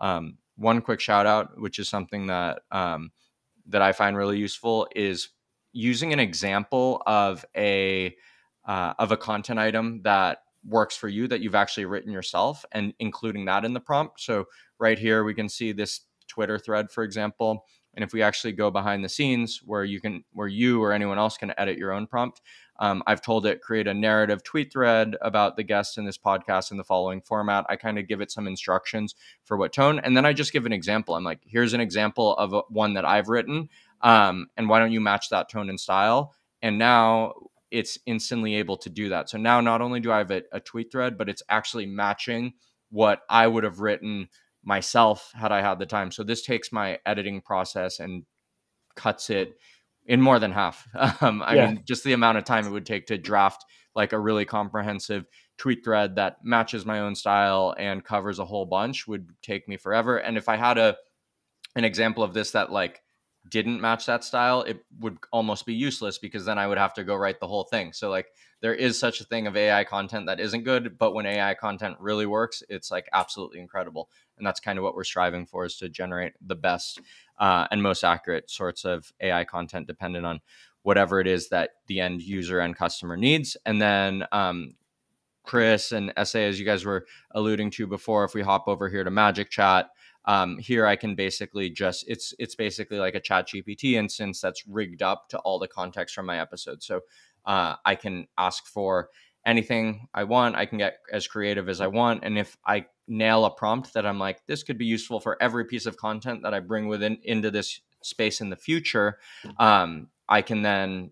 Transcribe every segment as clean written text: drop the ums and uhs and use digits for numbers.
One quick shout out, which is something that that I find really useful, is using an example of a content item that works for you, that you've actually written yourself, and including that in the prompt. So right here, we can see this Twitter thread, for example. And if we actually go behind the scenes where you can, where you or anyone else can edit your own prompt, I've told it, create a narrative tweet thread about the guests in this podcast in the following format. I kind of give it some instructions for what tone. And then I just give an example. I'm like, here's an example of one that I've written. And why don't you match that tone and style? And now it's instantly able to do that. So now not only do I have a tweet thread, but it's actually matching what I would have written myself had I had the time. So this takes my editing process and cuts it in more than half. I mean, just the amount of time it would take to draft like a really comprehensive tweet thread that matches my own style and covers a whole bunch would take me forever. And if I had an example of this that like didn't match that style, it would almost be useless, because then I would have to go write the whole thing. So like there is such a thing of AI content that isn't good, but when AI content really works, it's like absolutely incredible. And that's kind of what we're striving for, is to generate the best and most accurate sorts of AI content dependent on whatever it is that the end user and customer needs. And then Chris and Essay, as you guys were alluding to before, if we hop over here to Magic Chat, here I can basically just, it's basically like a ChatGPT instance that's rigged up to all the context from my episode. So I can ask for anything I want. I can get as creative as I want. And if I nail a prompt that I'm like, this could be useful for every piece of content that I bring into this space in the future, I can then,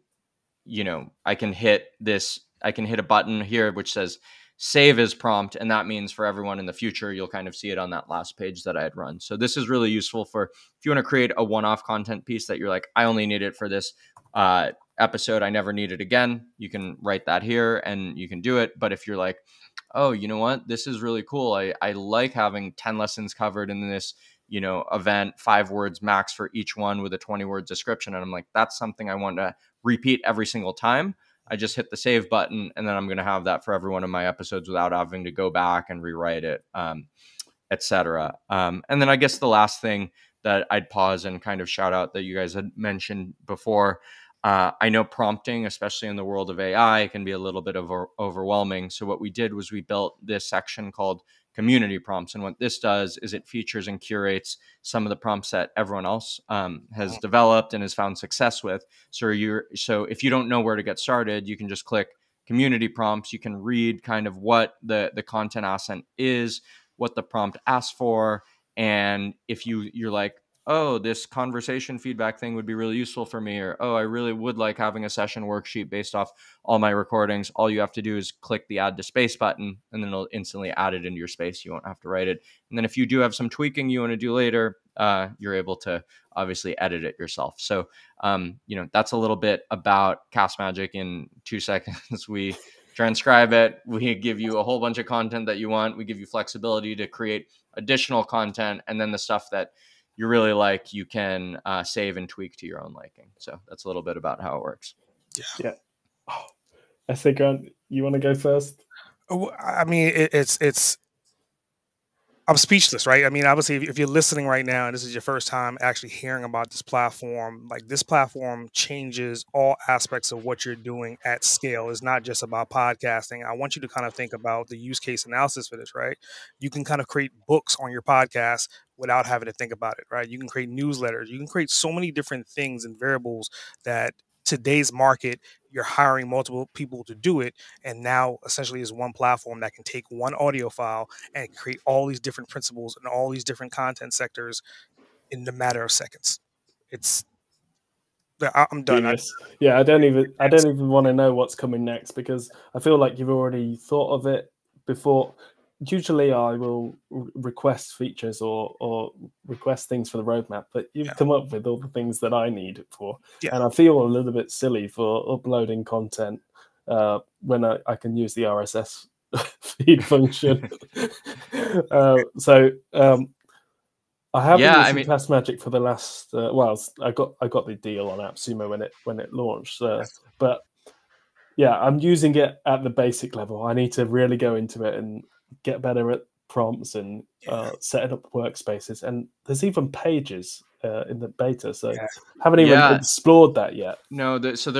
you know, I can hit a button here which says save as prompt. And that means for everyone in the future, you'll kind of see it on that last page that I had run. So this is really useful for if you want to create a one-off content piece that you're like, I only need it for this episode. I never need it again. You can write that here and you can do it. But if you're like, oh, you know what? This is really cool. I like having 10 lessons covered in this, you know, event, 5 words max for each one with a 20-word description. And I'm like, that's something I want to repeat every single time. I just hit the save button, and then I'm going to have that for every one of my episodes without having to go back and rewrite it, et cetera. And then I guess the last thing that I'd pause and kind of shout out that you guys had mentioned before, I know prompting, especially in the world of AI, can be a little bit of overwhelming. So what we did was we built this section called community prompts. And what this does is it features and curates some of the prompts that everyone else has developed and has found success with. So if you don't know where to get started, you can just click community prompts. You can read kind of what the content asset is, what the prompt asks for. And if you're like, oh, this conversation feedback thing would be really useful for me, or, oh, I really would like having a session worksheet based off all my recordings, all you have to do is click the add to space button, and then it'll instantly add it into your space. You won't have to write it. And then if you do have some tweaking you want to do later, you're able to obviously edit it yourself. So, you know, that's a little bit about Castmagic in 2 seconds. We transcribe it. We give you a whole bunch of content that you want. We give you flexibility to create additional content. And then the stuff that you really like, you can save and tweak to your own liking. So that's a little bit about how it works. Yeah. Oh, I think, Grant, you want to go first? Oh, I mean, I'm speechless, right? I mean, obviously, if you're listening right now and this is your first time actually hearing about this platform, like, this platform changes all aspects of what you're doing at scale. It's not just about podcasting. I want you to kind of think about the use case analysis for this, right? You can kind of create books on your podcast without having to think about it, right? You can create newsletters. You can create so many different things and variables that today's market, you're hiring multiple people to do it. And now essentially is one platform that can take one audio file and create all these different principles and all these different content sectors in the matter of seconds. I'm done. Yes. Yeah, I don't even want to know what's coming next, because I feel like you've already thought of it before. Usually I will request features or request things for the roadmap, but you've come up with all the things that I need it for. Yeah. And I feel a little bit silly for uploading content when I can use the RSS feed function. I haven't used Castmagic for the last, I got the deal on AppSumo when it launched, but yeah, I'm using it at the basic level. I need to really go into it and get better at prompts and setting up workspaces, and there's even pages in the beta. So haven't even explored that yet. No, so there